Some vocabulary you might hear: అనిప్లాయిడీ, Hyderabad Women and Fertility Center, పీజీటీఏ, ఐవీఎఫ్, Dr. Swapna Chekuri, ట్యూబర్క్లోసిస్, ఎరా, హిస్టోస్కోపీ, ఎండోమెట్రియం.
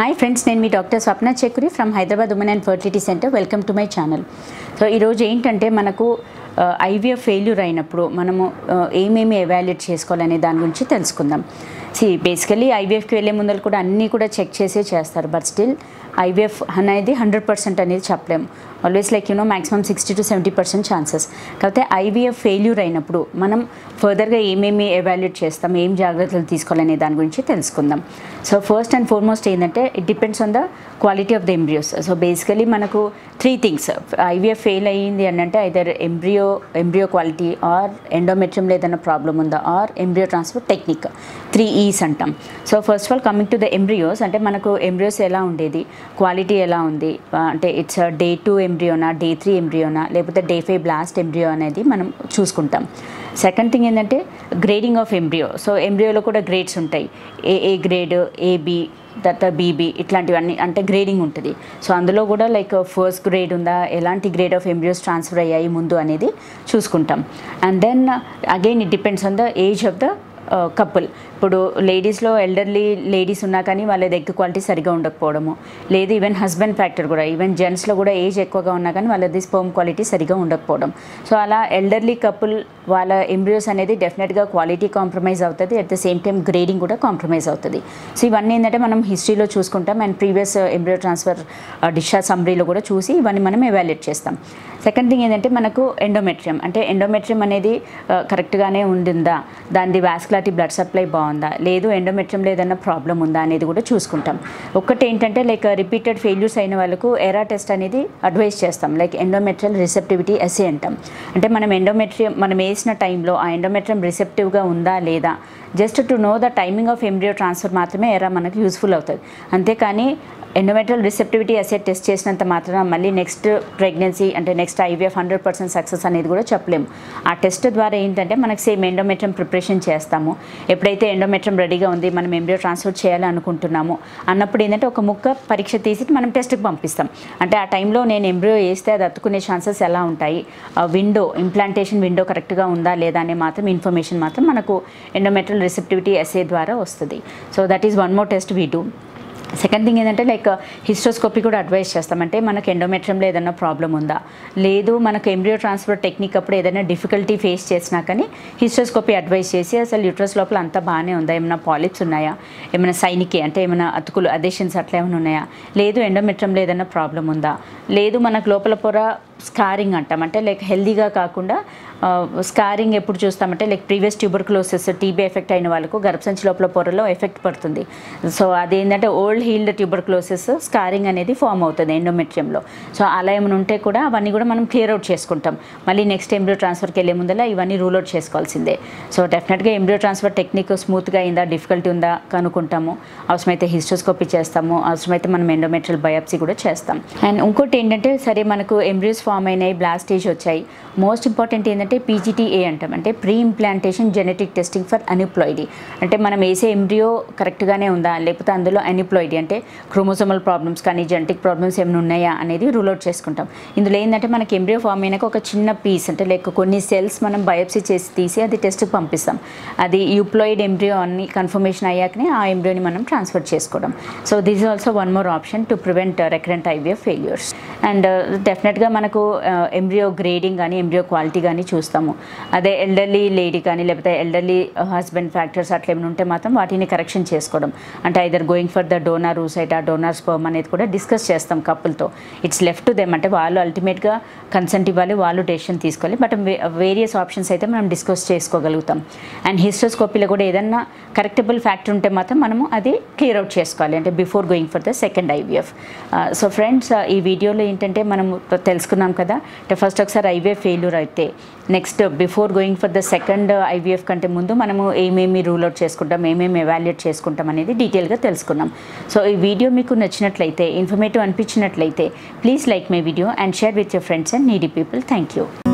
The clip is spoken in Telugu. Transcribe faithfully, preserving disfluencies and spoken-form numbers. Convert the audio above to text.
Hi friends, name me Doctor Swapna Chekuri from Hyderabad Women and Fertility Center. Welcome to my channel. So, ఈరోజు ఏంటంటే మనకు ఐవీఎఫ్ ఫెయిల్యూర్ అయినప్పుడు మనము ఏమేమి ఎవాల్యుయేట్ చేసుకోవాలనే దాని గురించి తెలుసుకుందాం. See, basically ఐవీఎఫ్కి వెళ్ళే ముందలు కూడా అన్నీ కూడా చెక్ చేసే చేస్తారు. బట్ స్టిల్ ఐవీఎఫ్ అనేది హండ్రెడ్ పర్సెంట్ అనేది చెప్పలేము. Always like you know maximum sixty to seventy percent chances. కాకపోతే ఐవీఎఫ్ ఫెయిల్యూర్ అయినప్పుడు మనం ఫర్దర్గా ఏమేమి ఎవాల్యుయేట్ చేస్తాం, ఏం జాగ్రత్తలు తీసుకోవాలనే దాని గురించి తెలుసుకుందాం. సో ఫస్ట్ అండ్ ఫార్మోస్ట్ ఏంటంటే it depends on the quality of the embryos. So basically మనకు త్రీ థింగ్స్ ఐవీఎఫ్ ఫెయిల్ అయ్యింది అని అంటే either embryo embryo quality or ఎండోమెట్రియంలో ఏదైనా ప్రాబ్లం ఉందా or embryo transfer technique, three is అంటాం. So first of all coming to the embryos అంటే మనకు ఎంబ్రియోస్ ఎలా ఉండేది, క్వాలిటీ ఎలా ఉంది అంటే ఇట్స్ డే టూ ఎంబ్రియోనా, డే త్రీ ఎంబ్రియోనా, లేకపోతే డే ఫైవ్ బ్లాస్ట్ ఎంబ్రియో అనేది మనం చూసుకుంటాం. సెకండ్ థింగ్ ఏంటంటే గ్రేడింగ్ ఆఫ్ ఎంబ్రియో. సో ఎంబ్రియోలో కూడా గ్రేడ్స్ ఉంటాయి, ఏఏ గ్రేడ్, ఏబి, తర్వాత బీబీ, ఇట్లాంటివన్నీ అంటే గ్రేడింగ్ ఉంటుంది. సో అందులో కూడా లైక్ ఫస్ట్ గ్రేడ్ ఉందా, ఎలాంటి గ్రేడ్ ఆఫ్ ఎంబ్రియోస్ ట్రాన్స్ఫర్ అయ్యాయి ముందు అనేది చూసుకుంటాం. And then again it depends on the age of the couple. ఇప్పుడు లేడీస్లో ఎల్డర్లీ లేడీస్ ఉన్నా కానీ వాళ్ళ ఎగ్ క్వాలిటీ సరిగా ఉండకపోవడము, లేదు ఈవెన్ హస్బెండ్ ఫ్యాక్టర్ కూడా, ఈవెన్ జెంట్స్లో కూడా ఏజ్ ఎక్కువగా ఉన్నా కానీ వాళ్ళది స్పర్మ్ క్వాలిటీ సరిగా ఉండకపోవడం. సో అలా ఎల్డర్లీ కపుల్ వాళ్ళ ఎంబ్రియోస్ అనేది డెఫినెట్గా క్వాలిటీ కాంప్రమైజ్ అవుతుంది, at the same time grading కూడా కాంప్రమైజ్ అవుతుంది. సో ఇవన్నీ ఏంటంటే మనం హిస్టరీలో చూసుకుంటాం and previous embryo transfer discharge సమ్మరీలో కూడా చూసి ఇవన్నీ మనం ఎవాల్యుయేట్ చేస్తాం. సెకండ్ థింగ్ ఏంటంటే మనకు ఎండోమెట్రియం అంటే ఎండోమెట్రియం అనేది కరెక్ట్గానే ఉండిందా, దాని వాస్కులారిటీ బ్లడ్ సప్లై బాగుందా, లేదు ఎండోమెట్రియంలో ఏదైనా ప్రాబ్లం ఉందా అనేది కూడా చూసుకుంటాం. ఒకటి ఏంటంటే లైక్ రిపీటెడ్ ఫెయిల్యూర్స్ అయిన వాళ్ళకు ఎరా టెస్ట్ అనేది అడ్వైస్ చేస్తాం, లైక్ ఎండోమెట్రియల్ రిసెప్టివిటీ ఎస్ఏ అంటాం. అంటే మనం ఎండోమెట్రియం మనం వేసిన టైంలో ఆ ఎండోమెట్రియం రిసెప్టివ్గా ఉందా లేదా, just to know the timing of embryo transfer మాత్రమే ఎరా మనకు యూస్ఫుల్ అవుతుంది. అంతేకాని ఎండోమెట్రియల్ రిసెప్టివిటీ అసెట్ టెస్ట్ చేసినంత మాత్రమే మళ్ళీ నెక్స్ట్ ప్రెగ్నెన్సీ అంటే next ఐవీఎఫ్ hundred percent success అనేది కూడా చెప్పలేము. ఆ టెస్ట్ ద్వారా ఏంటంటే మనకు సేమ్ ఎండోమెట్రియం ప్రిపరేషన్ చేస్తాము, ఎప్పుడైతే ఎండోమెట్రియం రెడీగా ఉంది మనం ఎంబ్రియో ట్రాన్స్ఫర్ చేయాలనుకుంటున్నాము అన్నప్పుడు ఏంటంటే ఒక ముక్క పరీక్ష తీసి మనం టెస్ట్కి పంపిస్తాం. అంటే ఆ టైంలో నేను ఎంబ్రియో వేస్తే అది అతుక్కునే ఛాన్సెస్ ఎలా ఉంటాయి, ఆ విండో ఇంప్లాంటేషన్ విండో కరెక్ట్గా ఉందా లేదా అనే మాత్రం ఇన్ఫర్మేషన్ మాత్రం మనకు ఎండోమెట్రియల్ రిసెప్టివిటీ అసెట్ ద్వారా వస్తుంది. So that is one more test we do. Second thing ఏంటంటే లైక్ హిస్టోస్కోపీ కూడా అడ్వైస్ చేస్తామంటే మనకు ఎండోమెట్రియంలో ఏదైనా ప్రాబ్లం ఉందా, లేదు మనకు ఎంబ్రియో ట్రాన్స్ఫర్ టెక్నిక్ అప్పుడు ఏదైనా డిఫికల్టీ ఫేస్ చేసినా కానీ హిస్టోస్కోపీ అడ్వైస్ చేసి అసలు యూట్రస్ లోపల అంతా బాగానే ఉందా, ఏమైనా పాలిప్స్ ఉన్నాయా, ఏమైనా సైనికే అంటే ఏమైనా అతుకులు అదేషన్స్ అట్లా ఏమైనా ఉన్నాయా, లేదు ఎండోమెట్రియంలో ఏదైనా ప్రాబ్లం ఉందా, లేదు మనకు లోపల పొర స్కారింగ్ అంటాం అంటే లైక్ హెల్దీగా కాకుండా స్కారింగ్ ఎప్పుడు చూస్తామంటే like previous ట్యూబర్క్లోసిస్ TB effect అయిన వాళ్ళకు గర్భసంచి లోపల పొరలో ఎఫెక్ట్ పడుతుంది. సో అదేంటంటే ఓల్డ్ హీల్డ్ ట్యూబర్క్లోసిస్ స్కారింగ్ అనేది ఫామ్ అవుతుంది ఎండోమెట్రియంలో. సో అలా ఏమైనా ఉంటే కూడా అవన్నీ కూడా మనం క్లియర్ అవుట్ చేసుకుంటాం, మళ్ళీ నెక్స్ట్ ఎంబ్రియో ట్రాన్స్ఫర్కి వెళ్ళే ముందర ఇవన్నీ రూల్ అవుట్ చేసుకోవాల్సిందే. సో డెఫినెట్గా ఎంబ్రియో ట్రాన్స్ఫర్ టెక్నిక్ స్మూత్గా అయిందా, డిఫికల్టీ ఉందా కనుక్కుంటాము, అవసరమైతే హిస్టోస్కోపీ చేస్తాము, అవసరమైతే మనం ఎండోమెట్రియల్ బయాప్సీ కూడా చేస్తాం. అండ్ ఇంకోటి ఏంటంటే సరే మనకు ఎంబ్రియోస్ ఫామ్ అయినాయి, బ్లాస్టేజ్ వచ్చాయి, మోస్ట్ ఇంపార్టెంట్ ఏంటంటే పీజీటీఏ అంటాం అంటే pre implantation genetic testing for అనిప్లాయిడీ. అంటే మనం వేసే ఎంబ్రియో కరెక్ట్గానే ఉందా, లేకపోతే అందులో అనిప్లాయిడీ అంటే క్రోమోజోమల్ ప్రాబ్లమ్స్ కానీ జెనెటిక్ ప్రాబ్లమ్స్ ఏమైనా ఉన్నాయా అనేది రూల్ అవుట్ చేసుకుంటాం. ఇందులో ఏంటంటే మనకి ఎంబ్రియో ఫామ్ అయినాక ఒక చిన్న పీస్ అంటే లైక్ కొన్ని సెల్స్ మనం బయాప్సీ చేసి తీసి అది టెస్ట్కి పంపిస్తాం, అది యూప్లాయిడ్ ఎంబ్రియో అని కన్ఫర్మేషన్ అయ్యాకనే ఆ ఎంబ్రియోని మనం ట్రాన్స్ఫర్ చేసుకోవడం. So this is also one more option to prevent recurrent ఐవీఎఫ్ failures. And డెఫినెట్గా మనకు ఎంబ్రియో గ్రేడింగ్ కానీ ఎంబ్రియో క్వాలిటీ కానీ చూస్తాము. అదే ఎల్డర్లీ లేడీ కానీ లేకపోతే ఎల్డర్లీ హస్బెండ్ ఫ్యాక్టర్స్ అట్లా ఏమైనా ఉంటే మాత్రం వాటిని కరెక్షన్ చేసుకోవడం అంటే either going for the donor oocyte ఆ డోనర్ స్పర్మ్ అనేది కూడా డిస్కస్ చేస్తాం కపుల్తో. ఇట్స్ లెఫ్ట్ టు దెమ్ అంటే వాళ్ళు అల్టిమేట్గా కన్సెంట్ ఇవ్వాలి, వాళ్ళు డెసిషన్ తీసుకోవాలి. బట్ వేరియస్ ఆప్షన్స్ అయితే మనం డిస్కస్ చేసుకోగలుగుతాం. అండ్ హిస్టోస్కోపీలో కూడా ఏదన్నా కరెక్టబుల్ ఫ్యాక్టర్ ఉంటే మాత్రం మనము అది క్లియర్ అవుట్ చేసుకోవాలి అంటే before going for the second ఐవీఎఫ్. So friends ఈ వీడియోలో ఏంటంటే మనం తెలుసుకున్నాం కదా అంటే ఫస్ట్ ఒకసారి ఐవీఎఫ్ ఫెయిల్యూర్ అయితే next before going for the second ఐవీఎఫ్ కంటే ముందు మనము ఏమేమి రూల్ అవుట్ చేసుకుంటాం, ఏమేమి ఎవాల్యుయేట్ చేసుకుంటాం అనేది డీటెయిల్గా తెలుసుకున్నాం. సో ఈ వీడియో మీకు నచ్చినట్లయితే, ఇన్ఫర్మేటివ్ అనిపించినట్లయితే please like my video and share with your friends and needy people. Thank you.